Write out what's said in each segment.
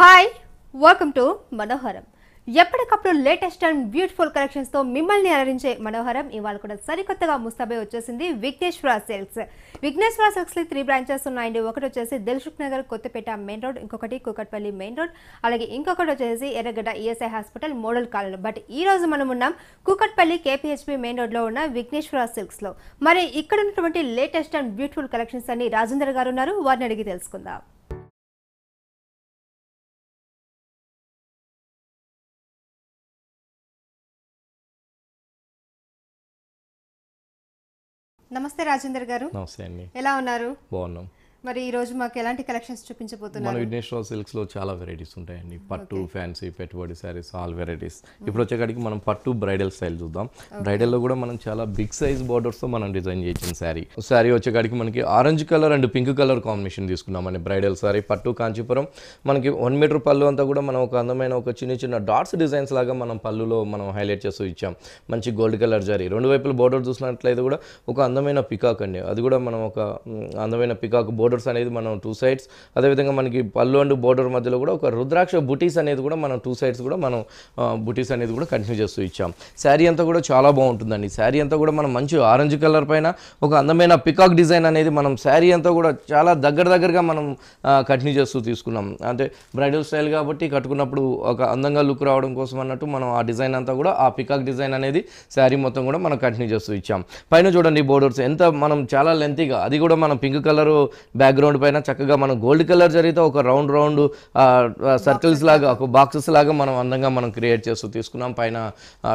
Hi, welcome to Manoharam. ఎప్పటికప్పుడు latest and beautiful collections తో మిమ్మల్ని అలరించే మనోహరం ఇవాళ కూడా సరికొత్తగా ముస్తాబే వచ్చేసింది విఘ్నేశ్వర సిల్క్స్. విఘ్నేశ్వర సిల్క్స్ లో 3 బ్రాంచెస్ ఉన్నాయండి. ఒకటి వచ్చేసి దిల్సుఖ్నగర్ కొత్తపేట మెయిన్ రోడ్, ఇంకొకటి కుకట్పల్లి మెయిన్ రోడ్, అలాగే ఇంకొకటి వచ్చేసి Erragadda ESI hospital model colony. But ఈ రోజు మనం ఉన్నాం కుకట్పల్లి KPHB మెయిన్ రోడ్ లో ఉన్న విఘ్నేశ్వర సిల్క్స్ లో. మరి ఇక్కడ ఉన్నటువంటి లేటెస్ట్ అండ్ బ్యూటిఫుల్ కలెక్షన్స్ అన్ని రాజేందర్ గారు ఉన్నారు, వారిని అడిగి తెలుసుకుందాం. నమస్తే రాజేందర్ గారు. నమస్తే అండి, ఎలా ఉన్నారు? బాగున్నాం. మరి ఈ రోజు మాకు ఎలాంటి కలెక్షన్స్ చూపించబోతున్నారు? మన విఘ్నేశ్వర సిల్క్స్ లో చాలా వెరైటీస్ ఉంటాయండి. పట్టు, ఫ్యాన్సీ, పెట్టుబడి సారీస్, ఆల్ వెరైటీస్. ఇప్పుడు వచ్చేకాడికి మనం పట్టు బ్రైడల్ స్టైల్ చూద్దాం. బ్రైడల్ లో కూడా మనం చాలా బిగ్ సైజ్ బార్డర్స్ తో మనం డిజైన్ చేసిన శారీ వచ్చేకాడికి మనకి orange colour and pink colour combination తీసుకున్నామండి. బ్రైడల్ శారీ పట్టు కాంచీపురం. మనకి 1 మీటర్ పళ్ళు అంతా కూడా మనం ఒక అందమైన ఒక చిన్న చిన్న డాట్స్ డిజైన్స్ లాగా మనం పళ్ళులో మనం హైలైట్ చేస్తూ ఇచ్చాం. మంచి గోల్డ్ కలర్ జరీ, రెండు వైపుల బార్డర్ చూసినట్లయితే కూడా ఒక అందమైన పికాక్ అండి. అది కూడా మనం ఒక అందమైన పికాక్ బోర్డర్ అనేది మనం 2 సైడ్స్, అదేవిధంగా మనకి పళ్ళు అండ్ బోర్డర్ మధ్యలో కూడా ఒక రుద్రాక్ష బుటీస్ అనేది కూడా మనం 2 సైడ్స్ కూడా మనం బుటీస్ అనేది కూడా కంటిన్యూ చేస్తూ ఇచ్చాం. శారీ అంతా కూడా చాలా బాగుంటుందండి. శారీ అంతా కూడా మనం మంచి ఆరెంజ్ కలర్ పైన ఒక అందమైన పికాక్ డిజైన్ అనేది మనం శారీ అంతా కూడా చాలా దగ్గరగా మనం కంటిన్యూ చేస్తూ తీసుకున్నాం. అంటే బ్రైడల్ స్టైల్ కాబట్టి కట్టుకున్నప్పుడు ఒక అందంగా లుక్ రావడం కోసం అన్నట్టు మనం ఆ డిజైన్ అంతా కూడా ఆ పికాక్ డిజైన్ అనేది శారీ మొత్తం కూడా మనం కంటిన్యూ చేస్తూ ఇచ్చాం. పైన చూడండి బోర్డర్స్ ఎంత మనం చాలా లెంతీగా, అది కూడా మనం పింక్ కలరు బ్యాక్గ్రౌండ్ పైన చక్కగా మనం గోల్డ్ కలర్ జరిగితే ఒక రౌండ్ సర్కిల్స్ లాగా ఒక బాక్సెస్ లాగా మనం అందంగా మనం క్రియేట్ చేస్తూ తీసుకున్నాం. పైన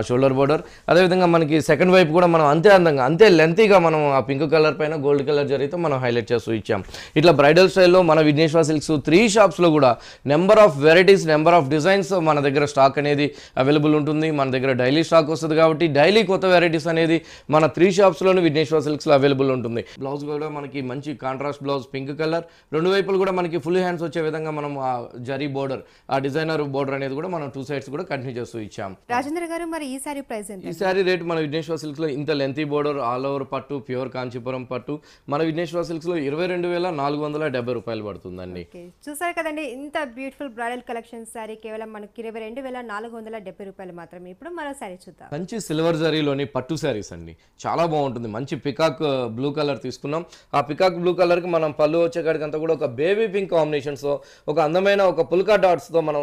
షోల్డర్ బోర్డర్, అదేవిధంగా మనకి సెకండ్ వైపు కూడా మనం అంతే అందంగా అంతే లెంతీగా మనం ఆ పింక్ కలర్ పైన గోల్డ్ కలర్ జరిగితే మనం హైలైట్ చేస్తూ ఇచ్చాం. ఇట్లా బ్రైడల్ స్టైల్లో మన విఘ్నేశ్వర సిల్క్స్ 3 షాప్స్లో కూడా number of varieties, number of designs మన దగ్గర స్టాక్ అనేది అవైలబుల్ ఉంటుంది. మన దగ్గర డైలీ స్టాక్ వస్తుంది కాబట్టి డైలీ కొత్త వెరైటీస్ అనేది మన 3 షాప్స్లోనే విఘ్నేశ్వర సిల్క్స్లో అవైలబుల్ ఉంటుంది. బ్లౌజ్ కూడా మనకి మంచి కాంట్రాస్ట్ బ్లౌజ్ పింక్ కలర్, రెండు వైపులు కూడా మనకి ఫుల్ హ్యాండ్స్ వచ్చే విధంగా మనం ఆ జరీ బోర్డర్, ఆ డిజైనర్ బోర్డర్ అనేది కూడా మనం 2 సైడ్స్ కూడా కంటిన్యూ చేస్తూ ఇచ్చాం. రాజేంద్ర గారు, మరి ఈ సారీ ప్రైస్ ఎంత? ఈ సారీ రేట్ మన విఘ్నేశ్వర సిల్క్స్ లో ఇంత లెంతీ బోర్డర్ ఆల్ ఓవర్ పట్టు, ప్యూర్ కాంచీపురం పట్టు మన విఘ్నేశ్వర సిల్క్స్ లో 22,470 రూపాయలు పడుతుందండి. చూసారు కదండి, ఇంత బ్యూటిఫుల్ బ్రైడల్ కలెక్షన్ సారీ కేవలం మనకి 22,470 రూపాయలు మాత్రమే. ఇప్పుడు మరో సారీ చూద్దాం. మంచి సిల్వర్ జరీలోని పట్టు సారీస్ అండి, చాలా బాగుంటుంది. మంచి పికాక్ బ్లూ కలర్ తీసుకున్నాం. ఆ పికాక్ బ్లూ కలర్ కి మనం పళ్ళు వచ్చేకాడికి అంతా కూడా ఒక బేబీ పింక్ కాంబినేషన్స్, ఒక అందమైన ఒక పుల్కా డాట్స్తో మనం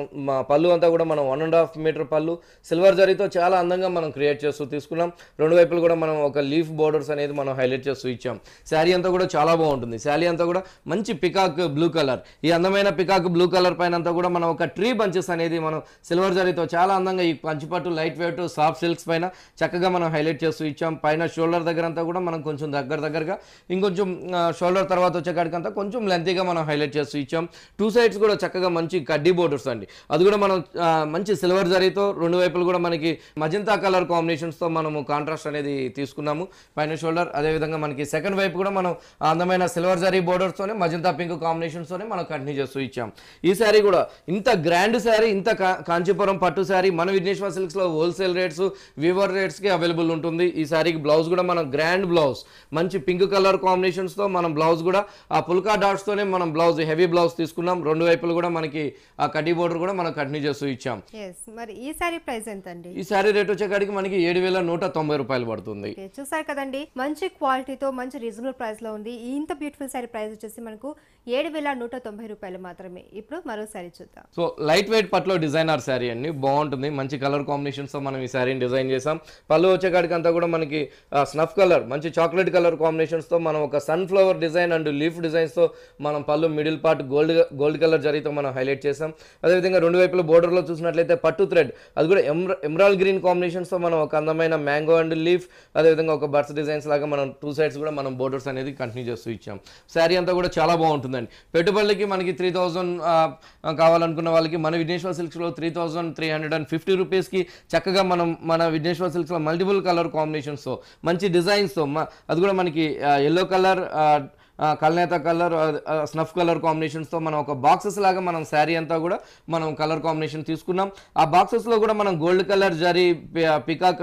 పళ్ళు అంతా కూడా మనం 1.5 మీటర్ పళ్ళు సిల్వర్ జరీతో చాలా అందంగా మనం క్రియేట్ చేస్తూ తీసుకున్నాం. రెండు వైపులు కూడా మనం ఒక లీఫ్ బోర్డర్స్ అనేది మనం హైలైట్ చేస్తూ ఇచ్చాం. శారీ అంతా కూడా చాలా బాగుంటుంది. శారీ అంతా కూడా మంచి పికాక్ బ్లూ కలర్, ఈ అందమైన పికాక్ బ్లూ కలర్ పైన అంతా కూడా మనం ఒక ట్రీ బంచెస్ అనేది మనం సిల్వర్ జరీతో చాలా అందంగా ఈ పంచిపట్టు లైట్ వెయిట్ సాఫ్ట్ సిల్క్స్ పైన చక్కగా మనం హైలైట్ చేస్తూ ఇచ్చాం. పైన షోల్డర్ దగ్గర అంతా కూడా మనం కొంచెం దగ్గరగా ఇంకొంచెం షోల్డర్ తర్వాత వచ్చేకాడికంతా కొంచెం లెంతీగా మనం హైలైట్ చేస్తూ ఇచ్చాం. 2 సైడ్స్ కూడా చక్కగా మంచి కడ్డీ బోర్డర్స్ అండి, అది కూడా మనం మంచి సిల్వర్ జరీతో, రెండు వైపులు కూడా మనకి మజంతా కలర్ కాంబినేషన్స్తో మనము కాంట్రాస్ట్ అనేది తీసుకున్నాము. పైన షోల్డర్, అదేవిధంగా మనకి సెకండ్ వైపు కూడా మనం అందమైన సిల్వర్ జరీ బోర్డర్స్తోనే మజంతా పింక్ కాంబినేషన్స్తోనే మనం కంటిన్యూ చేస్తూ ఇచ్చాం. ఈ శారీ కూడా ఇంత గ్రాండ్ శారీ, ఇంత కాంచీపురం పట్టు శారీ మన విఘ్నేశ్వర సిల్క్స్లో హోల్సేల్ రేట్స్, వీవర్ రేట్స్కి అవైలబుల్ ఉంటుంది. ఈ శారీకి బ్లౌజ్ కూడా మనం గ్రాండ్ బ్లౌజ్, మంచి పింక్ కలర్ కాంబినేషన్స్తో మనం బ్లౌజ్ కూడా ఆ పుల్కా డాట్స్తోనే మనం బ్లౌజ్, హెవీ బ్లౌజ్ తీసుకున్నాం. రెండు వైపులు కూడా మనకి ఆ కడ్డీ బోర్డర్ కూడా మనం కంటిన్యూ చేస్తూ ఇచ్చాం. మరి ఈ సారీ ప్రైస్ ఎంత అండి? ఈ సారీ రేట్ వచ్చేకాడికి మనకి 7,190 రూపాయలు పడుతుంది. చూసారు కదండి, మంచి క్వాలిటీతో మంచి రీజనబుల్ ప్రైస్ లో ఉంది. ఇంత బ్యూటిఫుల్ సారీ ప్రైస్ వచ్చేసి మనకు 7,190 రూపాయలు మాత్రమే. ఇప్పుడు మరోసారి చూద్దాం. సో లైట్ వెయిట్ పట్లో డిజైనర్ సారీ అండి, బాగుంటుంది. మంచి కలర్ కాంబినేషన్స్ తో మనం ఈ సారీని డిజైన్ చేసాం. పళ్ళు వచ్చేకాడికి అంతా కూడా మనకి స్నఫ్ కలర్, మంచి చాక్లెట్ కలర్ కాంబినేషన్స్ తో మనం ఒక sunflower design and leaf designs తో మనం పళ్ళు మిడిల్ పార్ట్ గోల్డ్ కలర్ జరీతో మనం హైలైట్ చేసాం. అదేవిధంగా రెండు వైపుల బోర్డర్లో చూసినట్లయితే పట్టు థ్రెడ్, అది కూడా ఎమరాల్డ్ గ్రీన్ కాంబినేషన్స్తో మనం ఒక అందమైన మ్యాంగో అండ్ లీఫ్, అదేవిధంగా ఒక బర్డ్స్ డిజైన్స్ లాగా మనం 2 సైడ్స్ కూడా మనం బోర్డర్స్ అనేది కంటిన్యూ చేస్తూ ఇచ్చాం. శారీ అంతా కూడా చాలా బాగుంటుందండి. పెట్టుబడులకి మనకి 3,000 కావాలనుకున్న వాళ్ళకి మన విఘ్నేశ్వర సిల్క్స్లో 3,350 రూపీస్కి చక్కగా మనం మన విఘ్నేశ్వర సిల్క్స్లో మల్టిపుల్ కలర్ కాంబినేషన్స్తో మంచి డిజైన్స్తో, అది కూడా మనకి yellow colour kalneta color snuff color combinations to mana oka boxes laga manam saree anta kuda manam color combination teeskunnam aa boxes lo kuda manam gold color jari peacock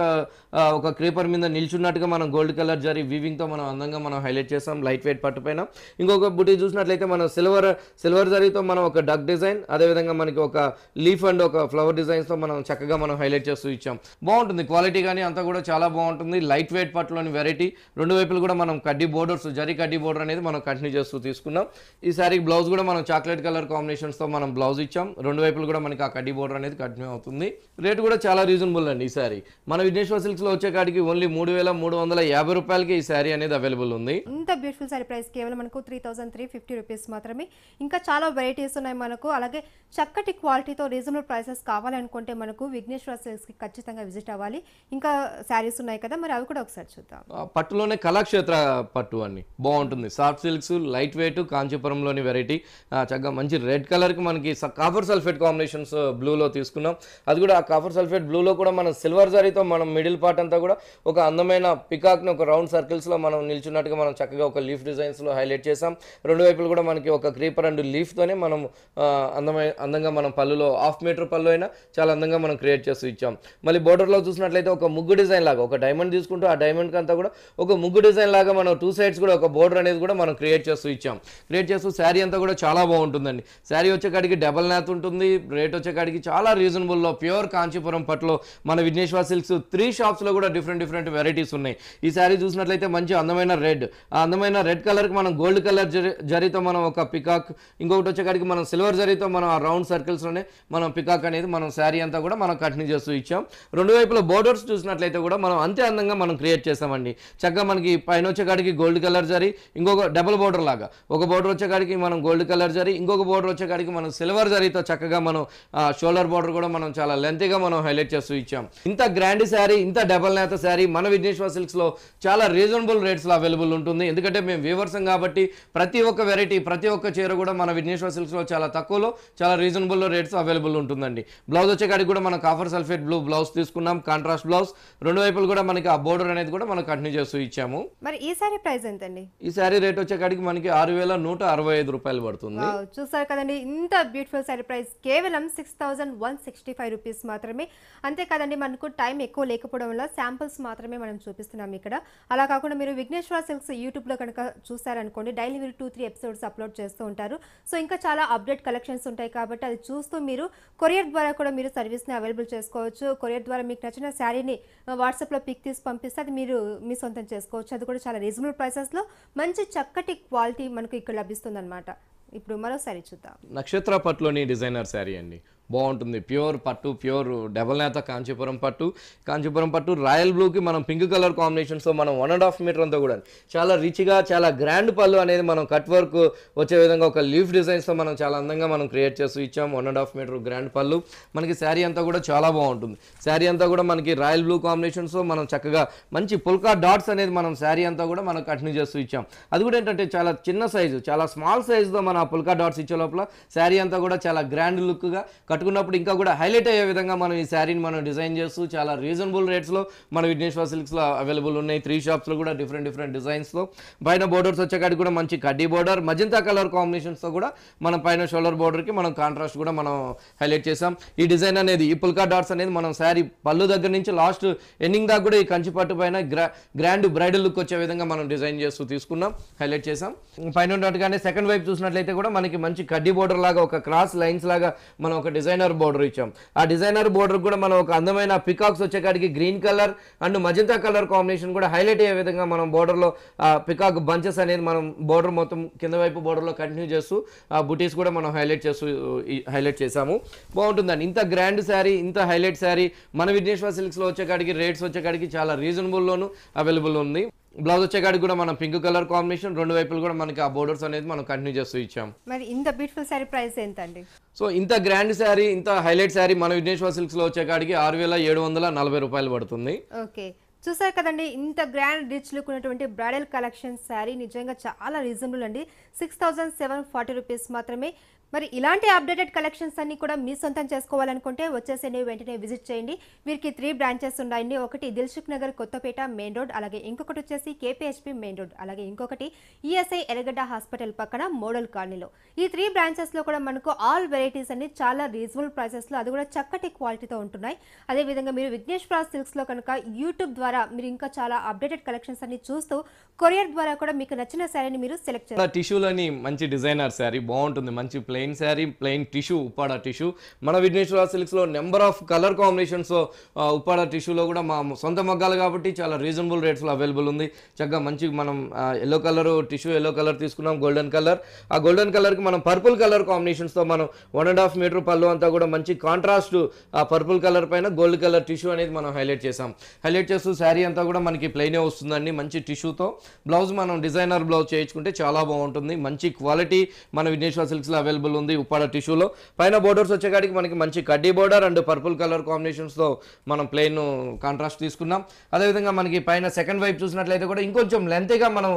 oka creeper minda nilchunnatuga manam gold color jari weaving to manam andanga manam highlight chesam lightweight pattu paina inkoka booty chusnatlaite manam silver jari to manam oka duck design ade vidhanga maniki oka leaf and oka flower designs to manam chakkaga manam highlight chestu ichcham baaguntundi quality gaani anta kuda చాలా బాగుంటుంది lightweight పట్టులోని variety రెండు వైపులు కూడా మనం కడ్డీ borders zari కడ్డీ border అనేది మనం కంటిన్యూ చేస్తూ తీసుకున్నాం ఈ సారీ బ్లౌజ్ కూడా మనం చాక్లెట్ కలర్ కాంబినేషన్స్ తో మనం బ్లౌజ్ ఇచ్చాం రెండు వైపులు కూడా మనకి ఆ కడ్డీ బోర్డర్ అనేది కంటిన్యూ అవుతుంది రేట్ కూడా చాలా రీజనబుల్ అండి ఈ సారీ మన విఘ్నేశ్వర సిల్క్స్ లో వచ్చే కాడికి ఓన్లీ 3350 రూపాయలకి ఈ సారీ అనేది అవైలబుల్ ఉంది ఇంత బ్యూటిఫుల్ సారీ ప్రైస్ కేవలం మనకు 3350 రూపాయస్ మాత్రమే ఇంకా చాలా వెరైటీస్ ఉన్నాయి మనకు అలాగే చక్కటి క్వాలిటీ తో రీజనబుల్ ప్రైసెస్ కావాలనుకుంటే మనకు విఘ్నేశ్వర సిల్క్స్ కి ఖచ్చితంగా విజిట్ అవ్వాలి ఇంకా సారీస్ ఉన్నాయి కదా మరి అవి కూడా ఒకసారి చూద్దాం పట్టులోనే కళాక్షేత్ర పట్టు అన్ని బాగుంటుంది సాఫ్ట్ సిల్క్స్ లైట్ వెయిట్ కాంచీపురంలోని వెరైటీ చక్కగా మంచి రెడ్ కలర్ కి మనకి కాపర్ సల్ఫేట్ కాంబినేషన్స్ బ్లూ లో తీసుకున్నాం అది కూడా ఆ కాపర్ సల్ఫేట్ బ్లూ లో కూడా మనం సిల్వర్ జరీతో మనం మిడిల్ పార్ట్ అంతా కూడా ఒక అందమైన పికాక్ ని ఒక రౌండ్ సర్కిల్స్ లో మనం నిల్చున్నట్టుగా మనం చక్కగా ఒక లీఫ్ డిజైన్స్ లో హైలైట్ చేసాం రెండు వైపులు కూడా మనకి ఒక క్రీపర్ అండ్ లీఫ్ తోనే మనం అందంగా మనం పళ్ళులో హాఫ్ మీటర్ పళ్ళు అయినా చాలా అందంగా మనం క్రియేట్ చేస్తూ ఇచ్చాం మళ్ళీ బోర్డర్ లో చూసినట్లయితే ఒక ముగ్గు డిజైన్ లాగా ఒక డైమండ్ తీసుకుంటూ ఆ డైమండ్ కంతా కూడా ఒక ముగ్గు డిజైన్ లాగా మనం టూ సైడ్స్ కూడా ఒక బోర్డర్ అనేది కూడా మనం క్రియేట్ చేస్తూ ఇచ్చాం క్రియేట్ చేస్తూ శారీ అంతా కూడా చాలా బాగుంటుందండి శారీ వచ్చేకాడికి డబల్ నాత్ ఉంటుంది రేట్ వచ్చేకాడికి చాలా రీజనబుల్లో ప్యూర్ కాంచీపురం పట్టులో మన విఘ్నేశ్వర సిల్క్స్ 3 షాప్స్లో కూడా డిఫరెంట్ వెరైటీస్ ఉన్నాయి ఈ శారీ చూసినట్లయితే మంచి అందమైన రెడ్ కలర్కి మనం గోల్డ్ కలర్ జరీతో మనం ఒక పికాక్ ఇంకొకటి వచ్చేకాడికి మనం సిల్వర్ జరీతో మనం ఆ రౌండ్ సర్కిల్స్లోనే మనం పికాక్ అనేది మనం శారీ అంతా కూడా మనం కంటిన్యూ చేస్తూ ఇచ్చాం రెండు వైపుల బోర్డర్స్ చూసినట్లయితే కూడా మనం అంతే అందంగా మనం క్రియేట్ చేసామండి చక్కగా మనకి పైన వచ్చేకాడికి గోల్డ్ కలర్ జరీ ఇంకొక డబుల్ బోర్డర్ లాగా ఒక బోర్డర్ వచ్చేకాడికి మనం గోల్డ్ కలర్ జరీ ఇంకొక బోర్డర్ వచ్చేకాడికి మనం సిల్వర్ జరీతో చక్కగా మనం షోల్డర్ బోర్డర్ కూడా మనం చాలా లెంతీగా మనం హైలైట్ చేస్తూ ఇచ్చాం ఇంత గ్రాండ్ శారీ ఇంత డబల్ నేత శారీ మన విఘ్నేశ్వర సిల్క్స్లో చాలా రీజనబుల్ రేట్స్లో అవైలబుల్ ఉంటుంది ఎందుకంటే మేము వ్యూవర్సం కాబట్టి ప్రతి ఒక్క వెరైటీ ప్రతి ఒక్క చీర కూడా మన విఘ్నేశ్వర సిల్క్స్లో చాలా తక్కువలో చాలా రీజనబుల్లో రేట్స్ అవైలబుల్ ఉంటుందండి బ్లౌజ్ వచ్చేకాడికి కూడా మనం కాపర్ సల్ఫేట్ బ్లూ బ్లౌజ్ తీసుకున్నాం కాంట్రాస్ట్ బ్లౌజ్ రెండు వైపులు కూడా మనకి ఆ బోర్డర్ అనేది కూడా మనం కంటిన్యూ చేస్తూ ఇచ్చాము మరి ఈ సారీ ప్రైస్ ఎంతండి ఈ సారీ రేట్ వచ్చేకాడికి మనకి 6165 రూపాయలు పడుతుంది చూసారు కదండి ఇంత బ్యూటిఫుల్ సారీ ప్రైస్ కేవలం 6165 రూపీస్ మాత్రమే అంతే కదండి మనకు టైం ఎక్కువ లేకపోవడం వల్ల శాంపుల్స్ మాత్రమే మనం చూపిస్తున్నాం ఇక్కడ అలా కాకుండా మీరు విఘ్నేశ్వర సిల్క్స్ యూట్యూబ్లో కనుక చూసారనుకోండి డైలీ మీరు 2-3 ఎపిసోడ్స్ అప్లోడ్ చేస్తూ ఉంటారు సో ఇంకా చాలా అప్డేట్ కలెక్షన్స్ ఉంటాయి కాబట్టి అది చూస్తూ మీరు కొరియర్ ద్వారా కూడా మీరు సర్వీస్ని అవైలబుల్ చేసుకోవచ్చు కొరియర్ ద్వారా మీకు నచ్చిన శారీని వాట్సాప్లో పిక్ తీసి పంపిస్తే అది మీరు మీ సొంతం చేసుకోవచ్చు అది కూడా చాలా రీజనబుల్ ప్రైసెస్లో మంచి చక్కటి క్వాలిటీ మనకు ఇక్కడ లభిస్తుంది అనమాట ఇప్పుడు మరో శారీ చూద్దాం నక్షత్ర పట్టులోని డిజైనర్ శారీ అండి బాగుంటుంది ప్యూర్ పట్టు ప్యూర్ డబల్ నేత కాంచీపురం పట్టు రాయల్ బ్లూకి మనం పింక్ కలర్ కాంబినేషన్స్తో మనం 1.5 మీటర్ అంతా కూడా చాలా రిచ్గా చాలా గ్రాండ్ పళ్ళు అనేది మనం కట్ వర్క్ వచ్చే విధంగా ఒక లీఫ్ డిజైన్స్తో మనం చాలా అందంగా మనం క్రియేట్ చేస్తూ ఇచ్చాం 1.5 మీటర్ గ్రాండ్ పళ్ళు మనకి శారీ అంతా కూడా చాలా బాగుంటుంది శారీ అంతా కూడా మనకి రాయల్ బ్లూ కాంబినేషన్స్తో మనం చక్కగా మంచి పుల్కా డాట్స్ అనేది మనం శారీ అంతా కూడా మనం కంటిన్యూ చేస్తూ ఇచ్చాం అది కూడా ఏంటంటే చాలా చిన్న సైజు చాలా స్మాల్ సైజుతో మన పుల్కా డాట్స్ ఇచ్చే లోపల శారీ అంతా కూడా చాలా గ్రాండ్ లుక్గా కట్టుకున్నప్పుడు ఇంకా కూడా హైలైట్ అయ్యే విధంగా మనం ఈ శారీని మనం డిజైన్ చేస్తూ చాలా రీజనబుల్ రేట్స్లో మన విఘ్నేశ్వర సిల్క్స్లో అవైలబుల్ ఉన్నాయి 3 షాప్స్లో కూడా డిఫరెంట్ డిజైన్స్లో పైన బోర్డర్స్ వచ్చేకాడికి కూడా మంచి కడ్డీ బోర్డర్ మజంతా కలర్ కాంబినేషన్స్తో కూడా మనం పైన షోల్డర్ బోర్డర్కి మనం కాంట్రాస్ట్ కూడా మనం హైలైట్ చేసాం ఈ డిజైన్ అనేది ఈ పుల్కా డాట్స్ అనేది మనం శారీ పళ్ళు దగ్గర నుంచి లాస్ట్ ఎండింగ్ దాకా కూడా ఈ కంచి పట్టు పైన గ్రాండ్ బ్రైడల్ లుక్ వచ్చే విధంగా మనం డిజైన్ చేస్తూ తీసుకున్నాం హైలైట్ చేసాం పైన ఉన్నట్టుగానే సెకండ్ వైపు చూసినట్లయితే కూడా మనకి మంచి కడ్డీ బోర్డర్ లాగా ఒక క్రాస్ లైన్స్ లాగా మనం ఒక డిజైనర్ బోర్డర్ ఇచ్చాం ఆ డిజైనర్ బోర్డర్ కూడా మనం ఒక అందమైన పికాక్స్ వచ్చేకాడికి green colour and magenta colour combination కూడా హైలైట్ అయ్యే విధంగా మనం బోర్డర్లో పికాక్ బంచెస్ అనేది మనం బోర్డర్ మొత్తం కింద వైపు బోర్డర్లో కంటిన్యూ చేస్తూ ఆ బుటీస్ కూడా మనం హైలైట్ చేసాము బాగుంటుందండి ఇంత గ్రాండ్ శారీ ఇంత హైలైట్ శారీ మన విఘ్నేశ్వర సిల్క్స్లో వచ్చేకాడికి రేట్స్ వచ్చేకాడికి చాలా రీజనబుల్లోనూ అవైలబుల్ ఉంది బ్లౌజ్ వచ్చేకాడికి కూడా మనం పింక్ కలర్ కాంబినేషన్ రెండు వైపులు కూడా మనకి ఆ బోర్డర్స్ అనేది మనం కంటిన్యూ చేస్తూ ఇచ్చాం మరి ఇంత బ్యూటిఫుల్ శారీ ప్రైస్ ఎంతండి సో ఇంత గ్రాండ్ శారీ ఇంత హైలైట్ శారీ మన విఘ్నేశ్వర సిల్క్స్ లో వచ్చేకాడికి 6740 రూపాయలు పడుతుంది ఓకే చూసారు కదండి ఇంత గ్రాండ్ రిచ్ లుక్ ఉన్నటువంటి బ్రైడల్ కలెక్షన్ శారీ నిజంగా చాలా రీజనబుల్ అండి 6740 రూపీస్ మాత్రమే మరి ఇలాంటి అప్డేటెడ్ కలెక్షన్స్ అన్ని కూడా మీ సొంతం చేసుకోవాలనుకుంటే వచ్చేసేనే వెంటనే విజిట్ చేయండి. వీరికి 3 బ్రాంచెస్ ఉన్నాయండి. ఒకటి దిల్సుఖ్నగర్ కొత్తపేట మెయిన్ రోడ్, అలాగే ఇంకొకటి వచ్చేసి KPHB మెయిన్ రోడ్, అలాగే ఇంకొకటి ESI ఎర్రగడ్డ హాస్పిటల్ పక్కన మోడల్ కాలనీలో. ఈ 3 బ్రాంచెస్ లో కూడా మనకు ఆల్ వెరైటీస్ అన్ని చాలా రీజనబుల్ ప్రైసెస్ లో, అది కూడా చక్కటి క్వాలిటీతో ఉంటున్నాయి. అదే విధంగా మీరు విఘ్నేశ్వర సిల్క్స్ లో కనుక యూట్యూబ్ ద్వారా మీరు ఇంకా చాలా అప్డేటెడ్ కలెక్షన్స్ అన్ని చూస్తూ కొరియర్ ద్వారా కూడా మీకు నచ్చిన శారీని మీరు సెలెక్ట్ చేస్తారు. టిష్యూలోని మంచి డిజైనర్ శారీ బాగుంటుంది, మంచి plain sari, plain tissue, Uppada tissue. మన విఘ్నేశ్వర సిల్క్స్లో number of colour combinations Uppada టిష్యూలో కూడా మా సొంత మగ్గాలు కాబట్టి చాలా రీజనబుల్ రేట్స్లో అవైలబుల్ ఉంది. చక్కగా మంచి మనం yellow colour tissue, yellow colour తీసుకున్నాం, గోల్డెన్ కలర్, ఆ గోల్డెన్ కలర్కి మనం పర్పుల్ కలర్ కాంబినేషన్స్తో మనం 1.5 మీటర్ పళ్ళు అంతా కూడా మంచి కాంట్రాస్ట్ ఆ పర్పుల్ కలర్ పైన గోల్డ్ కలర్ టిష్యూ అనేది మనం హైలైట్ చేసాం. హైలైట్ చేస్తూ శారీ అంతా కూడా మనకి ప్లెయినే వస్తుందండి, మంచి టిష్యూతో. బ్లౌజ్ మనం డిజైనర్ బ్లౌజ్ చేయించుకుంటే చాలా బాగుంటుంది, మంచి క్వాలిటీ మన విఘ్నేశ్వర సిల్క్స్లో అవైలబుల్ ఉంది. ఉప్పాడ టిష్యూలో పైన బోర్డర్స్ వచ్చేకాడికి మనకి మంచి కడ్డీ బోర్డర్ అండ్ పర్పుల్ కలర్ కాంబినేషన్స్తో మనం ప్లెయిన్ కాంట్రాస్ట్ తీసుకున్నాం. అదేవిధంగా మనకి పైన సెకండ్ వైపు చూసినట్లయితే కూడా ఇంకొంచెం లెంతీగా మనం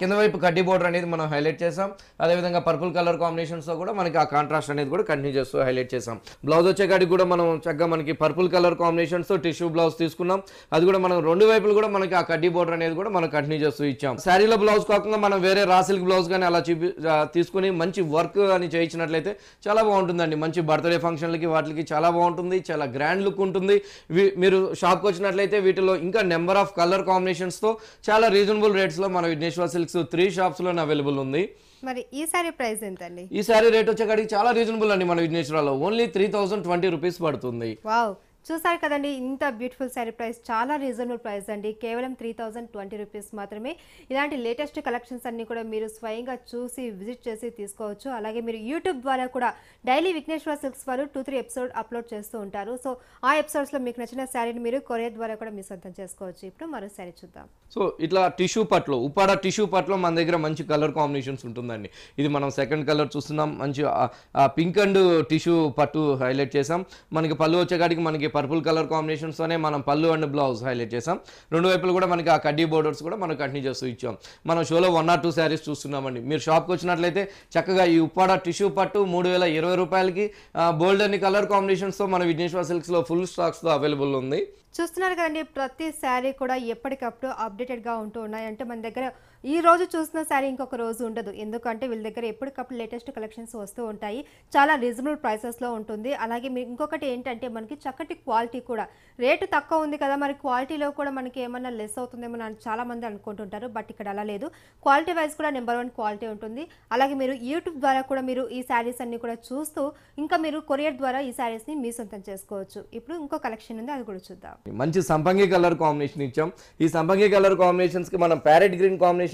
కింద వైపు కడ్డీ బోర్డర్ అనేది మనం హైలైట్ చేసాం. అదేవిధంగా పర్పుల్ కలర్ కాంబినేషన్స్తో కూడా మనకి ఆ కాంట్రాస్ట్ అనేది కూడా కంటిన్యూ చేస్తూ హైలైట్ చేసాం. బ్లౌజ్ వచ్చేకాడికి కూడా మనం చక్కగా మనకి పర్పుల్ కలర్ కాంబినేషన్స్తో టిష్యూ బ్లౌజ్ తీసుకున్నాం, అది కూడా మనం రెండు వైపులు కూడా మనకి ఆ కడ్డీ బోర్డర్ అనేది కూడా మనం కంటిన్యూ చేస్తూ ఇచ్చాం. శారీలో బ్లౌజ్ కాకుండా మనం వేరే రా సిల్క్ బ్లౌజ్ కానీ అలా తీసుకుని మంచి వర్క్ అని చేయించినట్లయితే చాలా బాగుంటుందండి. మంచి బర్త్డే ఫంక్షన్లకి వాటికి చాలా బాగుంటుంది, చాలా గ్రాండ్ లుక్ ఉంటుంది. మీరు షాప్కి వచ్చినట్లయితే వీటిలో ఇంకా నెంబర్ ఆఫ్ కలర్ కాంబినేషన్స్తో చాలా రీజనబుల్ రేట్స్లో మన విఘ్నేశ్వర సిల్క్స్ 3 షాప్స్లోనే అవైలబుల్ ఉంది. మరి ఈ సారీ ప్రైస్ ఎంత అండి? ఈ సారీ రేట్ వచ్చేకాడికి చాలా రీజనబుల్ అండి, మన విఘ్నేశ్వరలో ఓన్లీ 3020 రూపీస్ పడుతుంది. వావ్, చూసారు కదండి ఇంత బ్యూటిఫుల్ శారీ ప్రైస్, చాలా రీజనబుల్ ప్రైస్ అండి, కేవలం 3020 రూపీస్ మాత్రమే. ఇలాంటి లేటెస్ట్ కలెక్షన్స్ అన్నీ కూడా మీరు స్వయంగా చూసి విజిట్ చేసి తీసుకోవచ్చు. అలాగే మీరు యూట్యూబ్ ద్వారా కూడా డైలీ విఘ్నేశ్వర సిల్క్స్ వాళ్ళు 2-3 ఎపిసోడ్ అప్లోడ్ చేస్తూ ఉంటారు. సో ఆ ఎపిసోడ్స్లో మీకు నచ్చిన శారీని మీరు కొరియర్ ద్వారా కూడా మీ సొంతం చేసుకోవచ్చు. ఇప్పుడు మరో శారీ చూద్దాం. సో ఇట్లా టిష్యూ పట్లో, ఉప్పాడ టిష్యూ పట్లో మన దగ్గర మంచి కలర్ కాంబినేషన్స్ ఉంటుందండి. ఇది మనం సెకండ్ కలర్ చూస్తున్నాం, మంచి పింక్ అండ్ టిష్యూ పట్టు హైలైట్ చేసాం. మనకి పళ్ళు వచ్చేకాడికి మనకి పర్పుల్ కలర్ కాంబినేషన్స్తోనే మనం పళ్ళు అండ్ బ్లౌజ్ హైలైట్ చేసాం. రెండు వైపులు కూడా మనకి ఆ కడ్డీ బోర్డర్స్ కూడా మనం కంటిన్యూ చేస్తూ ఇచ్చాం. మనం షోలో 1 or 2 శారీస్ చూస్తున్నామండి. మీరు షాప్కి వచ్చినట్లయితే చక్కగా ఈ ఉప్పాడ టిష్యూ పట్టు 3020 రూపాయలకి బోల్డ్ అండ్ కలర్ కాంబినేషన్స్తో మన విఘ్నేశ్వర సిల్క్స్లో ఫుల్ స్టాక్స్తో అవైలబుల్ ఉంది. చూస్తున్నారు కదండి, ప్రతి శారీ కూడా ఎప్పటికప్పుడు అప్డేటెడ్గా ఉంటూ ఉన్నాయి. అంటే మన దగ్గర ఈ రోజు చూసిన శారీ ఇంకొక రోజు ఉండదు, ఎందుకంటే వీళ్ళ దగ్గర ఎప్పటికప్పుడు లేటెస్ట్ కలెక్షన్స్ వస్తూ ఉంటాయి, చాలా రీజనబుల్ ప్రైసెస్లో ఉంటుంది. అలాగే ఇంకొకటి ఏంటంటే మనకి చక్కటి క్వాలిటీ కూడా, రేటు తక్కువ ఉంది కదా మరి క్వాలిటీలో కూడా మనకి ఏమన్నా లెస్ అవుతుందేమో చాలామంది అనుకుంటుంటారు, బట్ ఇక్కడ అలా లేదు. క్వాలిటీ వైజ్ కూడా నెంబర్ 1 క్వాలిటీ ఉంటుంది. అలాగే మీరు యూట్యూబ్ ద్వారా కూడా మీరు ఈ శారీస్ అన్ని కూడా చూస్తూ ఇంకా మీరు కొరియర్ ద్వారా ఈ శారీస్ని మీ సొంతం చేసుకోవచ్చు. ఇప్పుడు ఇంకో కలెక్షన్ ఉంది, అది కూడా చూద్దాం. మంచి సంపంగి కలర్ కాంబినేషన్ ఇచ్చాం. ఈ సంపంగి కలర్ కాంబినేషన్స్కి మనం ప్యారెట్ గ్రీన్ కాంబినేషన్స్తో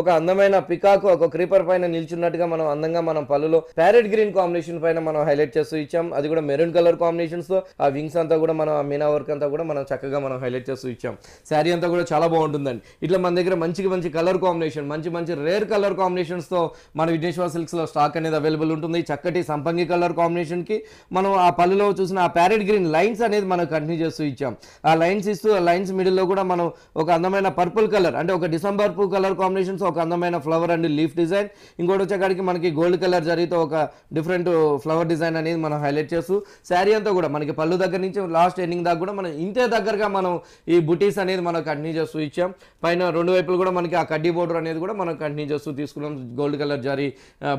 ఒక అందమైన పికాకు, ఒక క్రీపర్ పైన నిల్చున్నట్టుగా మనం అందంగా మనం పళ్ళులో ప్యారెట్ గ్రీన్ కాంబినేషన్ పైన మనం హైలైట్ చేస్తూ ఇచ్చాం. అది కూడా మెరూన్ కలర్ కాంబినేషన్స్తో ఆ వింగ్స్ అంతా కూడా మనం మీనా వర్క్ అంతా కూడా మనం చక్కగా మనం హైలైట్ చేస్తూ ఇచ్చాం. శారీ అంతా కూడా చాలా బాగుంటుందండి. ఇట్లా మన దగ్గర మంచి కలర్ కాంబినేషన్, మంచి రేర్ కలర్ కాంబినేషన్స్తో మన విఘ్నేశ్వర సిల్క్స్లో స్టాక్ అనేది అవైలబుల్ ఉంటుంది. చక్కటి సంపంగి కలర్ కాంబినేషన్కి మనం ఆ పళ్ళులో చూసిన ఆ ప్యారెట్ గ్రీన్ లైన్స్ అనేది మనం కంటిన్యూ చేస్తూ ఇచ్చాం. ఆ లైన్స్ ఇస్తూ ఆ లైన్స్ మిడిల్లో కూడా మనం ఒక అందమైన పర్పుల్ కలర్, అంటే ఒక డిసెంబర్ పూ కలర్ కాంబినేషన్స్, ఒక అందమైన ఫ్లవర్ అండ్ లీఫ్ డిజైన్, ఇంకోటి వచ్చేకాడికి మనకి గోల్డ్ కలర్ జరిగితే ఒక డిఫరెంట్ ఫ్లవర్ డిజైన్ అనేది మనం హైలైట్ చేస్తూ శారీ అంతా కూడా మనకి పళ్ళు దగ్గర నుంచి లాస్ట్ ఎండింగ్ దాకా కూడా మనం ఇంతే దగ్గరగా మనం ఈ బుటీస్ అనేది మనం కంటిన్యూ చేస్తూ ఇచ్చాం. పైన రెండు వైపులు కూడా మనకి ఆ కడ్డీ బోర్డర్ అనేది కూడా మనం కంటిన్యూ చేస్తూ తీసుకున్నాం. గోల్డ్ కలర్ జరీ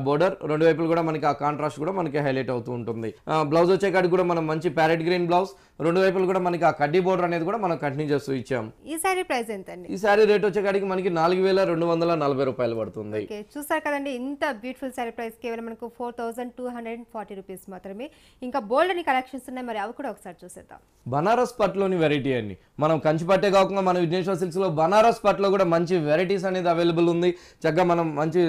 బోర్డర్, రెండు వైపులు కూడా మనకి ఆ కాంట్రాస్ట్ కూడా మనకి హైలైట్ అవుతూ ఉంటుంది. బ్లౌజ్ వచ్చేకాడికి కూడా మనం మంచి ప్యారెట్ గ్రీన్ బ్లౌజ్, రెండు వైపులు కూడా మనకి ఆ కడ్డీ బోర్డర్ అనేది కూడా మనం కంటిన్యూ చేస్తూ ఇచ్చాం. ఈ సారీ ప్రైస్ ఎంత అండి? ఈ సారీ రేట్ వచ్చేకాడికి మనకి 4240 రూపాయలు పడుతుంది. చూసారు కదండి, ఇంత బ్యూటిఫుల్ సారీ ప్రైస్ కేవలం మనకు 4240 రూపీస్ మాత్రమే. ఇంకా బోల్డ్ అని కలెక్షన్స్ ఉన్నాయి, మరి అవి కూడా ఒకసారి చూసేద్దాం. బనారస్ పట్టులోని వెరైటీ అండి. మనం కంచి పట్టే కాకుండా మన విఘ్నేశ్వర సిల్క్స్ లో బనారస్ పట్టులో కూడా మంచి వెరైటీస్ అనేది అవైలబుల్ ఉంది. చక్కగా మనం మంచి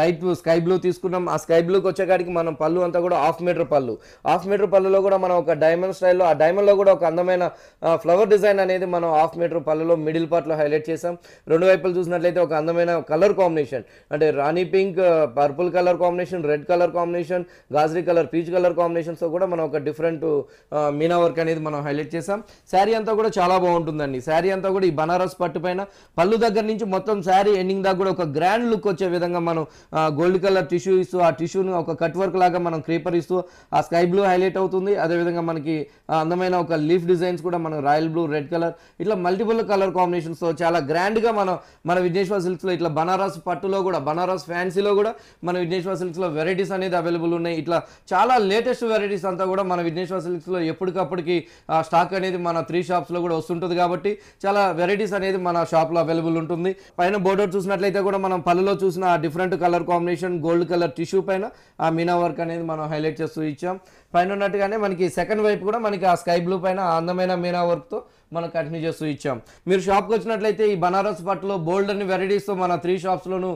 లైట్ బ్లూ, స్కై బ్లూ తీసుకున్నాం. ఆ స్కై బ్లూకి వచ్చేకాడికి మనం పళ్ళు అంతా కూడా 1/2 మీటర్ పళ్ళు, 1/2 మీటర్ పళ్ళులో కూడా మనం ఒక డైమండ్ స్టైల్లో, ఆ డైమండ్లో కూడా ఒక అందమైన flower design అనేది మనం half meter పళ్ళలో middle part లో highlight చేసాం రెండు వైపులు చూసినట్లయితే ఒక అందమైన కలర్ కాంబినేషన్ అంటే రాణి pink purple colour combination red colour combination గాజరీ colour peach colour combination so కూడా మనం ఒక డిఫరెంట్ మీనా వర్క్ అనేది మనం హైలైట్ చేసాం సారీ అంతా కూడా చాలా బాగుంటుందండి సారీ అంతా కూడా ఈ బనారస్ పట్టుపైన పళ్ళు దగ్గర నుంచి మొత్తం సారీ ఎండింగ్ దాకా కూడా ఒక గ్రాండ్ లుక్ వచ్చే విధంగా మనం గోల్డ్ కలర్ టిష్యూ ఇస్తూ ఆ టిష్యూను ఒక కట్ వర్క్ లాగా మనం క్రీపర్ ఇస్తూ ఆ స్కై బ్లూ హైలైట్ అవుతుంది అదే విధంగా మనకి అందమైన ఒక లీఫ్ డిజైన్స్ కూడా మనం రాయల్ బ్లూ రెడ్ కలర్ ఇట్లా మల్టిపుల్ కలర్ కాంబినేషన్స్ తో చాలా గ్రాండ్ గా మనం మన విఘ్నేశ్వర సిల్క్స్ లో ఇట్లా బనారస్ పట్టులో కూడా బనారస్ ఫ్యాన్సీలో కూడా మన విఘ్నేశ్వర సిల్క్స్ లో వెరైటీస్ అనేది అవైలబుల్ ఉన్నాయి ఇట్లా చాలా లేటెస్ట్ వెరైటీస్ అంతా కూడా మన విఘ్నేశ్వర సిల్క్స్ లో ఎప్పటికప్పటికి స్టాక్ అనేది మన 3 షాప్స్ లో కూడా వస్తుంటుంది కాబట్టి చాలా వెరైటీస్ అనేది మన షాప్ లో అవైలబుల్ ఉంటుంది పైన బోర్డర్ చూసినట్లయితే కూడా మనం పళ్ళలో చూసిన different colour combination gold colour tissue పైన ఆ మీనా వర్క్ అనేది మనం హైలైట్ చేస్తూ ఇచ్చాం పైన ఉన్నట్టుగానే మనకి సెకండ్ వైపు కూడా మనకి ఆ స్కై బ్లూ పైన అందమైన మీనా వర్క్ తో మనం కంటిన్యూ చేస్తూ ఇచ్చాం మీరు షాప్కి వచ్చినట్లయితే ఈ బనారస్ పట్టులో బోల్డ్ అన్ని వెరైటీస్తో మన 3 షాప్స్లోనూ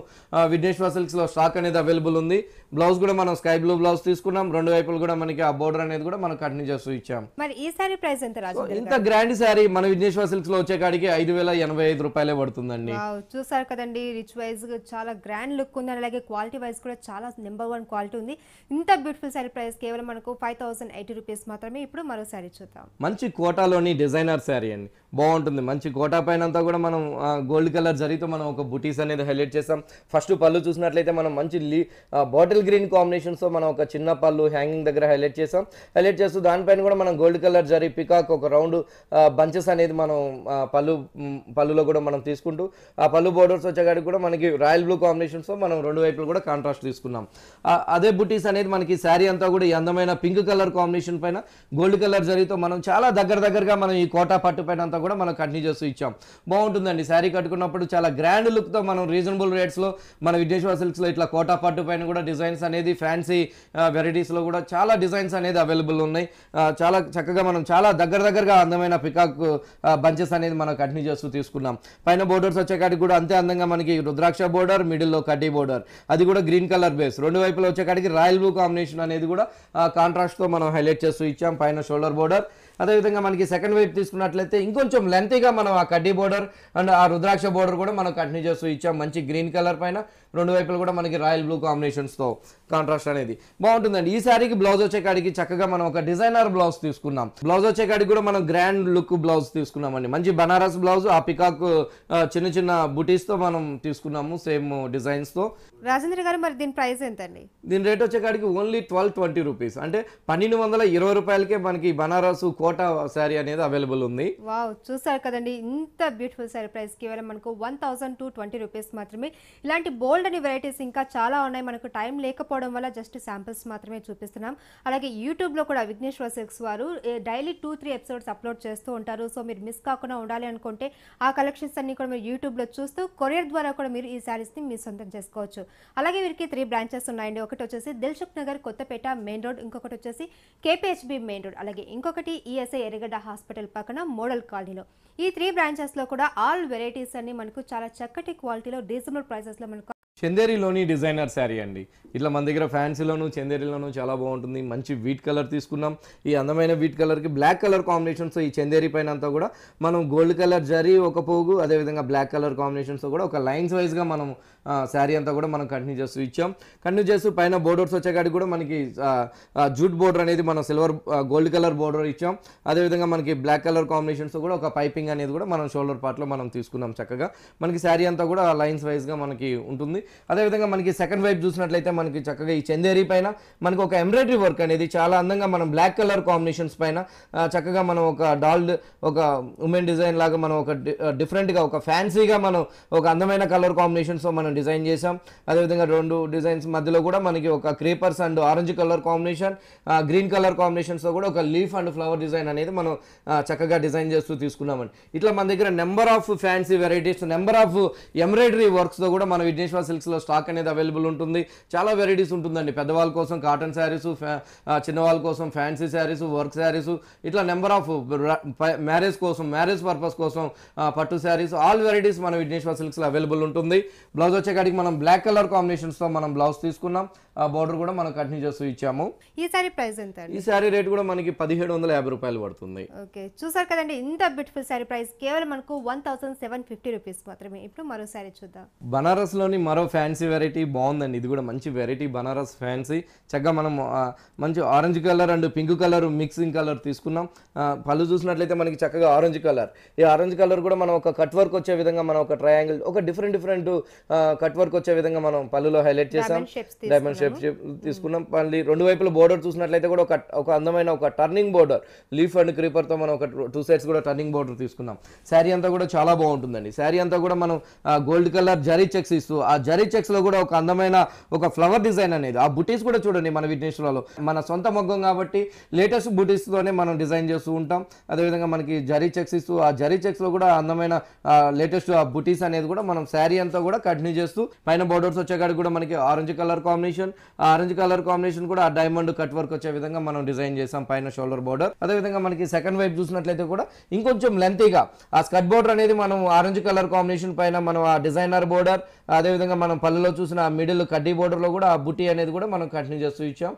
విఘ్నేశ్వర సిల్క్స్లో స్టాక్ అనేది అవైలబుల్ ఉంది బ్లౌజ్ కూడా మనం స్కై బ్లూ బ్లౌజ్ తీసుకున్నాం రెండు వైపులు కూడా మనకి ఆ బోర్డర్ అనేది కూడా మనం కంటిన్యూ చేస్తూ ఇచ్చాం మరి ఈ సారీ ప్రైస్ ఎంత రాజు ఇంత గ్రాండ్ సారీ మన విఘ్నేశ్వర సిల్క్స్లో వచ్చేకాడికి 5085 రూపాయలే పడుతుందండి చూసారు కదండి రిచ్ వైజ్ చాలా గ్రాండ్ లుక్ ఉంది అలాగే క్వాలిటీ వైజ్ కూడా చాలా నెంబర్ 1 క్వాలిటీ ఉంది ఇంత బ్యూటిఫుల్ సారీ ప్రైస్ కేవలం మనకు 5080 రూపీస్ మాత్రమే ఇప్పుడు మరో సారీ చూద్దాం మంచి కోటాలోని డిజైనర్ సారీ అండి బాగుంటుంది మంచి కోటా పైన అంతా కూడా మనం గోల్డ్ కలర్ జరితో మనం ఒక బుటీస్ అనేది హైలైట్ చేసాం ఫస్ట్ పళ్ళు చూసినట్లయితే మనం మంచి బాటిల్ గ్రీన్ కాంబినేషన్స్తో మనం ఒక చిన్న పళ్ళు హ్యాంగింగ్ దగ్గర హైలైట్ చేసాం హైలైట్ చేస్తూ దానిపైన కూడా మనం గోల్డ్ కలర్ జరీ పికాక్ ఒక రౌండ్ బంచెస్ అనేది మనం పళ్ళులో కూడా మనం తీసుకుంటూ ఆ పళ్ళు బోర్డర్స్ వచ్చేకాడికి కూడా మనకి రాయల్ బ్లూ కాంబినేషన్స్తో మనం రెండు వైపులు కూడా కాంట్రాస్ట్ తీసుకున్నాం అదే బుటీస్ అనేది మనకి శారీ అంతా కూడా ఈ అందమైన పింక్ కలర్ కాంబినేషన్ పైన గోల్డ్ కలర్ జరీతో మనం చాలా దగ్గరగా మనం ఈ కోటా పట్టు పైన అంతా కూడా మనం కంటిన్యూ చేస్తూ ఇచ్చాం బాగుంటుందండి శారీ కట్టుకున్నప్పుడు చాలా గ్రాండ్ లుక్తో మనం రీజనబుల్ రేట్స్లో మన విఘ్నేశ్వర సిల్క్స్లో ఇట్లా కోటా పట్టు పైన కూడా డిజైన్స్ అనేది ఫ్యాన్సీ వెరైటీస్లో కూడా చాలా డిజైన్స్ అనేది అవైలబుల్ ఉన్నాయి చాలా చక్కగా మనం చాలా దగ్గరగా అందమైన పికాక్ బంచెస్ అనేది మనం కంటిన్యూ చేస్తూ తీసుకున్నాం పైన బోర్డర్స్ వచ్చేకాడికి కూడా అంతే అందంగా మనకి రుద్రాక్ష బోర్డర్ మిడిల్లో కడ్డీ బోర్డర్ అది కూడా గ్రీన్ కలర్ బేస్ రెండు వైపులు వచ్చేకాడికి రాయల్ బ్లూ కాంబినేషన్ అనేది కూడా కాంట్రాస్ట్తో మనం హైలైట్ చేస్తూ ఇచ్చాం పైన షోల్డర్ బోర్డర్ అదేవిధంగా మనకి సెకండ్ వైపు తీసుకున్నట్లయితే ఇంకొంచెం లెంతీగా మనం ఆ కడ్డీ బోర్డర్ అండ్ ఆ రుద్రాక్ష బోర్డర్ కూడా మనం కంటిన్యూ చేస్తూ ఇచ్చాం మంచి గ్రీన్ కలర్ పైన రెండు వైపులు కూడా మనకి రాయల్ బ్లూ కాంబినేషన్స్తో కాంట్రాస్ట్ అనేది బాగుంటుందండి ఈ సారీకి బ్లౌజ్ వచ్చేకాడికి చక్కగా మనం ఒక డిజైనర్ బ్లౌజ్ తీసుకున్నాం బ్లౌజ్ వచ్చేకాడికి కూడా మనం గ్రాండ్ లుక్ బ్లౌజ్ తీసుకున్నామండి మంచి బనారస్ బ్లౌజ్ ఆ పికాక్ చిన్న బుటీస్తో మనం తీసుకున్నాము సేమ్ డిజైన్స్తో రాజేంద్ర గారు మరి దీని ప్రైస్ ఎంత అండి దీని రేట్ వచ్చేకాడికి ఓన్లీ 1220 రూపీస్ అంటే 1220 రూపాయలకే మనకి బనారస్ కోటా శారీ అనేది అవైలబుల్ ఉంది వావ్ చూసారు కదండి ఇంత బ్యూటిఫుల్ సారీ ప్రైస్ కేవలం మనకు 1220 రూపీస్ మాత్రమే ఇలాంటి బోల్డ్ అని వెరైటీస్ ఇంకా చాలా ఉన్నాయి మనకు టైం లేకపోవడం వల్ల జస్ట్ శాంపిల్స్ మాత్రమే చూపిస్తున్నాం అలాగే యూట్యూబ్లో కూడా విఘ్నేశ్వర సిల్క్స్ వారు డైలీ 2-3 ఎపిసోడ్స్ అప్లోడ్ చేస్తూ ఉంటారు సో మీరు మిస్ కాకుండా ఉండాలి అనుకుంటే ఆ కలెక్షన్స్ అన్ని కూడా మీరు యూట్యూబ్లో చూస్తూ కొరియర్ ద్వారా కూడా మీరు ఈ శారీస్ని మీ సొంతం చేసుకోవచ్చు అలాగే వీరికి 3 బ్రాంచెస్ ఉన్నాయండి ఒకటి వచ్చేసి దిల్సుఖ్నగర్ కొత్తపేట మెయిన్ రోడ్ ఇంకొకటి వచ్చేసి KPHB మెయిన్ రోడ్ అలాగే ఇంకొకటి ESIC ఎర్రగడ్డ హాస్పిటల్ పక్కన మోడల్ కాలనీలో ఈ 3 బ్రాంచెస్లో కూడా ఆల్ వెరైటీస్ అన్ని మనకు చాలా చక్కటి క్వాలిటీలో రీజనబుల్ ప్రైసెస్లో మనకు చందేరిలోని డిజైనర్ శారీ అండి ఇట్లా మన దగ్గర ఫ్యాన్సీలోను చందేరిలోను చాలా బాగుంటుంది మంచి వీట్ కలర్ తీసుకున్నాం ఈ అందమైన వీట్ కలర్కి బ్లాక్ కలర్ కాంబినేషన్స్ ఈ చందేరి పైన అంతా కూడా మనం గోల్డ్ కలర్ జరీ ఒక పోగు అదేవిధంగా బ్లాక్ కలర్ కాంబినేషన్స్ కూడా ఒక లైన్స్ వైజ్గా మనం శారీ అంతా కూడా మనం కంటిన్యూ చేస్తూ ఇచ్చాం కంటిన్యూ చేస్తూ పైన బోర్డర్స్ వచ్చేకాడికి కూడా మనకి జూట్ బోర్డర్ అనేది మనం సిల్వర్ గోల్డ్ కలర్ బోర్డర్ ఇచ్చాం అదేవిధంగా మనకి బ్లాక్ కలర్ కాంబినేషన్స్ కూడా ఒక పైపింగ్ అనేది కూడా మనం షోల్డర్ పార్ట్లో మనం తీసుకున్నాం చక్కగా మనకి శారీ అంతా కూడా లైన్స్ వైజ్గా మనకి ఉంటుంది అదేవిధంగా మనకి సెకండ్ వైపు చూసినట్లయితే మనకి చక్కగా ఈ చందేరి పైన మనకి ఒక ఎంబ్రాయిడరీ వర్క్ అనేది చాలా అందంగా మనం బ్లాక్ కలర్ కాంబినేషన్స్ పైన చక్కగా మనం ఒక డాల్డ్ ఒక ఉమెన్ డిజైన్ లాగా మనం ఒక డిఫరెంట్గా ఒక ఫ్యాన్సీగా మనం ఒక అందమైన కలర్ కాంబినేషన్స్తో మనం డిజైన్ చేసాం అదేవిధంగా రెండు డిజైన్స్ మధ్యలో కూడా మనకి ఒక creepers and orange colour combination green colour కాంబినేషన్స్తో కూడా ఒక లీఫ్ అండ్ ఫ్లవర్ డిజైన్ అనేది మనం చక్కగా డిజైన్ చేస్తూ తీసుకున్నామండి ఇట్లా మన దగ్గర number of fancy varieties number of embroidery వర్క్స్తో కూడా మనం విఘ్నేశ్వర సిల్క్స్లో స్టాక్ అనేది అవైలబుల్ ఉంటుంది చాలా వెరైటీస్ ఉంటుందండి పెద్దవాళ్ళ కోసం కాటన్ శారీస్ చిన్నవాళ్ళ కోసం ఫ్యాన్సీ శారీస్ వర్క్ శారీస్ ఇట్లా నెంబర్ ఆఫ్ మ్యారేజ్ పర్పస్ కోసం పట్టు శారీస్ ఆల్ వెరైటీస్ మన విఘ్నేశ్వర సిల్క్స్లో అవైలబుల్ ఉంటుంది బ్లౌజ్ వచ్చేకాడికి మనం బ్లాక్ కలర్ కాంబినేషన్స్ తో మనం బ్లౌజ్ తీసుకున్నాం ఆ బోర్డర్ కూడా మనం కట్ని చేస్తూ ఇచ్చాము ఈ సారీ ప్రైస్ ఎంత అండి ఈ సారీ రేట్ కూడా మనకి 1750 రూపాయలు పడుతుంది ఓకే చూసారు కదండి ఇంత బ్యూటిఫుల్ సారీ ప్రైస్ కేవలం మనకు 1750 రూపాయస్ మాత్రమే ఇప్పుడు మరో సారీ చూద్దాం బనారస్ లోని మరో ఫ్యాన్సీ వెరైటీ బాగుందండి ఇది కూడా మంచి వెరైటీ బనారస్ ఫ్యాన్సీ చక్కగా మనం మంచి orange colour and pink colour mixing colour తీసుకున్నాం పళ్ళు చూసినట్లయితే మనకి చక్కగా ఆరెంజ్ కలర్ ఈ ఆరెంజ్ కలర్ కూడా మనం ఒక కట్ వర్క్ వచ్చే విధంగా మనం ఒక ట్రయాంగిల్ ఒక డిఫరెంట్ డిఫరెంట్ కట్ వర్క్ వచ్చే విధంగా మనం పళ్ళులో హైలైట్ చేసాం డైమండ్ షేప్స్ తీసుకున్నాం మళ్ళీ రెండు వైపుల బోర్డర్ చూసినట్లయితే కూడా ఒక అందమైన ఒక టర్నింగ్ బోర్డర్ లీఫ్ అండ్ క్రీపర్తో మనం ఒక టూ సైడ్స్ కూడా టర్నింగ్ బోర్డర్ తీసుకున్నాం శారీ అంతా కూడా చాలా బాగుంటుందండి శారీ అంతా కూడా మనం గోల్డ్ కలర్ జరీ చెక్స్ ఇస్తూ ఆ జరీ చెక్స్లో కూడా ఒక అందమైన ఒక ఫ్లవర్ డిజైన్ అనేది ఆ బుటీస్ కూడా చూడండి మన విఘ్నేశ్వరలో మన సొంత మగ్గం కాబట్టి లేటెస్ట్ బుటీస్తోనే మనం డిజైన్ చేస్తూ ఉంటాం అదేవిధంగా మనకి జరీ చెక్స్ ఇస్తూ ఆ జరీ చెక్స్లో కూడా అందమైన లేటెస్ట్ ఆ బుటీస్ అనేది కూడా మనం శారీ అంతా కూడా కంటిన్యూ చేస్తూ పైన బోర్డర్స్ వచ్చేకాడికి కూడా మనకి ఆరెంజ్ కలర్ కాంబినేషన్ కూడా ఆ డైమండ్ కట్ వర్క్ వచ్చే విధంగా మనం డిజైన్ చేసాం పైన షోల్డర్ బోర్డర్ అదేవిధంగా మనకి సెకండ్ వైపు చూసినట్లయితే కూడా ఇంకొంచెం లెంతీగా ఆ స్కర్ట్ బోర్డర్ అనేది మనం ఆరెంజ్ కలర్ కాంబినేషన్ పైన మనం ఆ డిజైనర్ బోర్డర్ అదేవిధంగా మనం పళ్ళులో చూసిన ఆ మిడిల్ కడ్డీ బోర్డర్లో కూడా ఆ బుటీ అనేది కూడా మనం కంటిన్యూ చేస్తూ ఇచ్చాం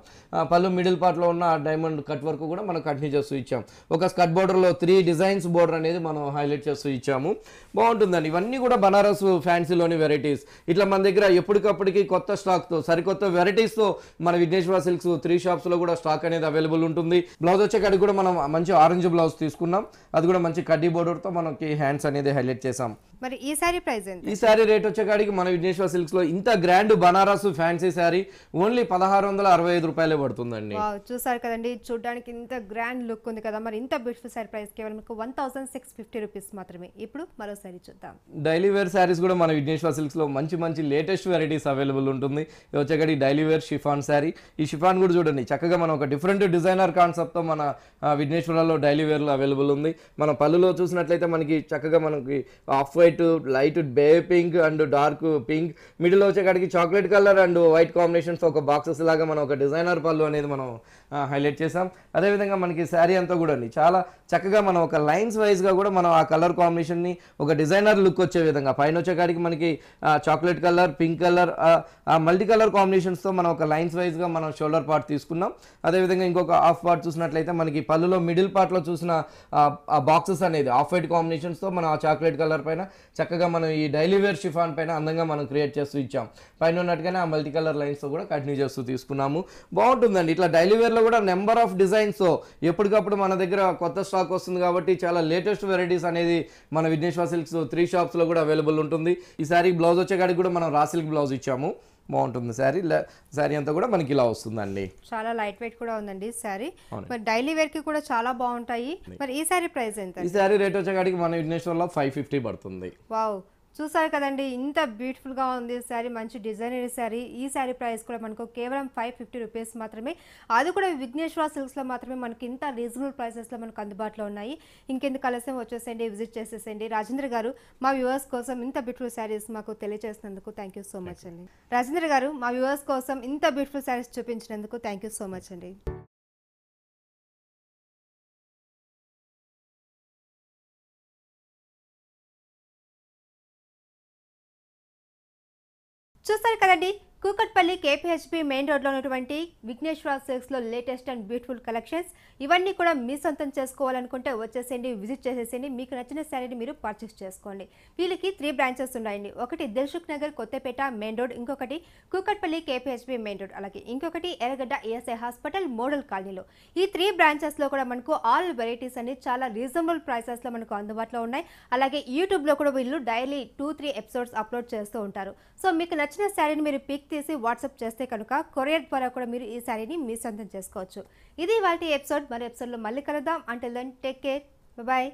పళ్ళు మిడిల్ పార్ట్లో ఉన్న ఆ డైమండ్ కట్ వర్క్ కూడా మనం కంటిన్యూ చేస్తూ ఇచ్చాం ఒక స్కర్ట్ బోర్డర్లో 3 డిజైన్స్ బోర్డర్ అనేది మనం హైలైట్ చేస్తూ ఇచ్చాము బాగుంటుందండి ఇవన్నీ కూడా బనారస్ ఫ్యాన్సీలోని వెరైటీస్ ఇట్లా మన దగ్గర ఎప్పటికప్పటికి కొత్త స్టాక్తో సరికొత్త వెరైటీస్తో మన విఘ్నేశ్వర సిల్క్స్ 3 షాప్స్లో కూడా స్టాక్ అనేది అవైలబుల్ ఉంటుంది బ్లౌజ్ వచ్చేకాడికి కూడా మనం మంచి ఆరెంజ్ బ్లౌజ్ తీసుకున్నాం అది కూడా మంచి కడ్డీ బోర్డర్తో మనకి హ్యాండ్స్ అనేది హైలైట్ చేసాం మరి ఈ సారీ ప్రైస్ ఎంత ఈ సారీ రేట్ వచ్చేకాడికి మన విఘ్నేశ్వర సిల్క్స్ లో ఇంత grand Banaras fancy sari only 1665 రూపాయలే పడుతుందండి చూసారు కదండి చూడడానికి ఇంత గ్రాండ్ లుక్ ఉంది కదా మరి ఇంత బ్యూటిఫుల్ సారీ ప్రైస్ కేవలం 1650 రూపీస్ మాత్రమే ఇప్పుడు మరో సారీ చూద్దాం డైలీ వేర్ సారీస్ కూడా మన విఘ్నేశ్వర సిల్క్స్ లో మంచి మంచి లేటెస్ట్ వెరైటీస్ అవైలబుల్ ఉంటుంది ఇది వచ్చేకాడి డైలీ వేర్ షిఫాన్ సారీ ఈ షిఫాన్ కూడా చూడండి చక్కగా మనం ఒక డిఫరెంట్ డిజైనర్ కాన్సెప్ట్ తో మన విఘ్నేశ్వరలో డైలీ వేర్ లో అవైలబుల్ ఉంది మన పళ్ళులో చూసినట్లయితే మనకి చక్కగా మనకి off light bay pink and dark pink middle వచ్చేకాడికి chocolate colour and white combinations ఒక బాక్సెస్ లాగా మనం ఒక డిజైనర్ పళ్ళు అనేది మనం హైలైట్ చేసాం అదేవిధంగా మనకి శారీ అంతా కూడా చాలా చక్కగా మనం ఒక లైన్స్ వైజ్గా కూడా మనం ఆ కలర్ కాంబినేషన్ని ఒక డిజైనర్ లుక్ వచ్చే విధంగా పైన వచ్చేకాడికి మనకి చాక్లెట్ కలర్ పింక్ కలర్ ఆ మల్టీ కలర్ కాంబినేషన్స్తో మనం ఒక లైన్స్ వైజ్గా మనం షోల్డర్ పార్ట్ తీసుకున్నాం అదేవిధంగా ఇంకొక హాఫ్ పార్ట్ చూసినట్లయితే మనకి పళ్ళులో మిడిల్ పార్ట్లో చూసిన ఆ బాక్సెస్ అనేది ఆఫ్ వైట్ కాంబినేషన్స్తో మనం ఆ చాక్లెట్ కలర్ పైన చక్కగా మనం ఈ డైలీ వేర్ షిఫాన్ పైన అందంగా మనం క్రియేట్ చేస్తూ ఇచ్చాం పైన ఉన్నట్టుగానే ఆ మల్టీ కలర్ లైన్స్తో కూడా కంటిన్యూ చేస్తూ తీసుకున్నాము బాగుంటుందండి ఇట్లా డైలీ వేర్లో కూడా నెంబర్ ఆఫ్ డిజైన్స్ ఎప్పటికప్పుడు మన దగ్గర కొత్త స్టాక్ వస్తుంది కాబట్టి చాలా లేటెస్ట్ వెరైటీస్ అనేది మన విఘ్నేశ్వర సిల్క్స్ 3 షాప్స్లో కూడా అవైలబుల్ ఉంటుంది ఈ సారీ బ్లౌజ్ వచ్చేకాడికి కూడా మనం రా సిల్క్ బ్లౌజ్ ఇచ్చాము బాగుంటుంది శారీ అంతా కూడా మనకి ఇలా వస్తుందండి చాలా లైట్ వెయిట్ కూడా ఉందండి శారీ మరి డైలీ వేర్ కి కూడా చాలా బాగుంటాయి మరి ఈ శారీ ప్రైస్ ఎంత ఈ శారీ రేట్ వచ్చేకాడికి మన విఘ్నేశ్వర్లో 550 పడుతుంది వావ్ చూసారు కదండి ఇంత బ్యూటిఫుల్గా ఉంది శారీ మంచి డిజైనర్ శారీ ఈ శారీ ప్రైస్ కూడా మనకు కేవలం 550 రూపీస్ మాత్రమే అది కూడా విఘ్నేశ్వర సిల్క్స్లో మాత్రమే మనకి ఇంత రీజనబుల్ ప్రైసెస్లో మనకు అందుబాటులో ఉన్నాయి ఇంకెందుకు ఆలస్యం వచ్చేసేయండి విజిట్ చేసేసేయండి రాజేంద్ర గారు మా వ్యూవర్స్ కోసం ఇంత బ్యూటిఫుల్ శారీస్ మాకు తెలియజేసినందుకు థ్యాంక్ యూ సో మచ్ అండి రాజేంద్ర గారు మా వ్యూవర్స్ కోసం ఇంత బ్యూటిఫుల్ శారీస్ చూపించినందుకు థ్యాంక్ యూ సో మచ్ అండి చూస్తారు కదండి కూకట్పల్లి KPHB మెయిన్ రోడ్లో ఉన్నటువంటి విఘ్నేశ్వర సిల్క్స్లో లేటెస్ట్ అండ్ బ్యూటిఫుల్ కలెక్షన్స్ ఇవన్నీ కూడా మీ సొంతం చేసుకోవాలనుకుంటే వచ్చేసేయండి విజిట్ చేసేసేయండి మీకు నచ్చిన శారీని మీరు పర్చేస్ చేసుకోండి వీళ్ళకి 3 బ్రాంచెస్ ఉన్నాయండి ఒకటి దిల్సుఖ్నగర్ కొత్తపేట మెయిన్ రోడ్ ఇంకొకటి కూకట్పల్లి KPHB మెయిన్ రోడ్ అలాగే ఇంకొకటి ఎర్రగడ్డ ESI హాస్పిటల్ మోడల్ కాలనీలో ఈ 3 బ్రాంచెస్లో కూడా మనకు ఆల్ వెరైటీస్ అన్ని చాలా రీజనబుల్ ప్రైసెస్లో మనకు అందుబాటులో ఉన్నాయి అలాగే యూట్యూబ్లో కూడా వీళ్ళు డైలీ 2-3 ఎపిసోడ్స్ అప్లోడ్ చేస్తూ ఉంటారు సో మీకు నచ్చిన శారీని మీరు పిక్ తీసి వాట్సాప్ చేస్తే కనుక కొరియర్ ద్వారా కూడా మీరు ఈ శారీని మీ సొంతం చేసుకోవచ్చు ఇది ఇవాల్టి ఎపిసోడ్ మరి ఎపిసోడ్లో మళ్ళీ కలుద్దాం until then take care bye